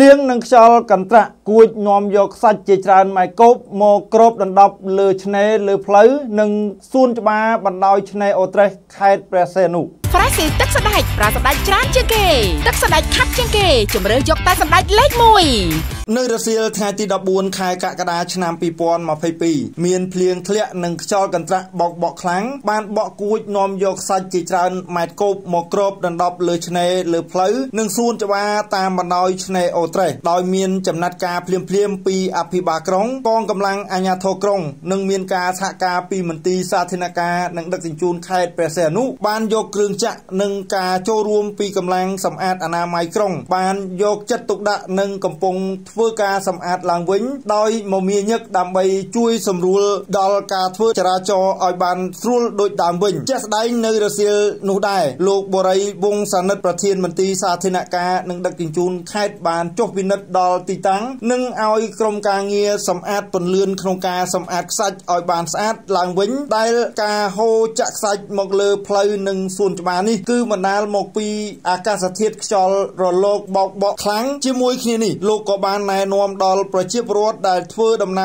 នៅរសៀលថ្ងៃទី ដោយមានចំណាត់ការភ្លាមៗពីអភិបាលក្រុងកងកម្លាំងអាជ្ញាធរក្រុងនិងមានការសហការពីមន្ត្រីសាធារណៈការនិងដឹកជញ្ជូនខេត្តព្រះសីហនុបានយកគ្រឿងចក្រនិងការចូលរួមពីកម្លាំងសម្អាតអនាម័យក្រុងបានយកចិត្តទុកដាក់និងកំពុងធ្វើការសម្អាតឡើងវិញដោយមមាញឹកដើម្បីជួយសម្រួលដល់ការធ្វើចរាចរណ៍ឲ្យបានស្រួលដូចដើមវិញ ជាស្ដីនៅរសៀលនោះដែរលោកបរិយវង្សសានិតប្រធានមន្ត្រីសាធារណៈការនិងដឹកជញ្ជូនខេត្តបានចុះពិនិត្យដល់ទីតាំងនិងឲ្យក្រុមការងារសម្អាតពន្លឿនក្នុងការសម្អាតឡើងវិញដែលការហូរចាក់សាច់មកលើផ្លូវនឹងសួនច្បារអាចបណ្ដាលឲ្យអ្នកធ្វើដំណ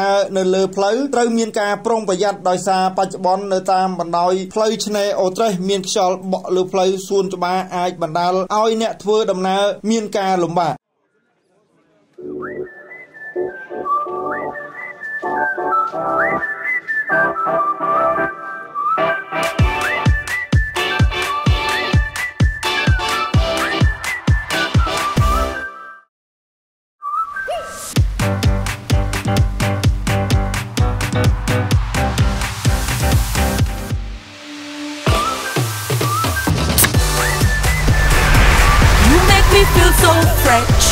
ើរមានការលំបាក You make me feel so fresh.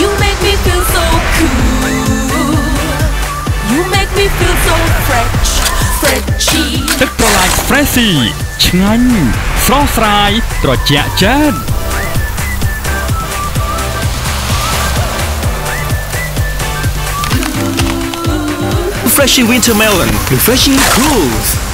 You make me feel so cool. You make me feel so fresh, freshy. ទឹកប្រឡាយ freshy ឆ្ងាញ់ស្រស់ស្រាយត្រជាក់ចិត្ត Freshy Winter Melon, refreshing cool.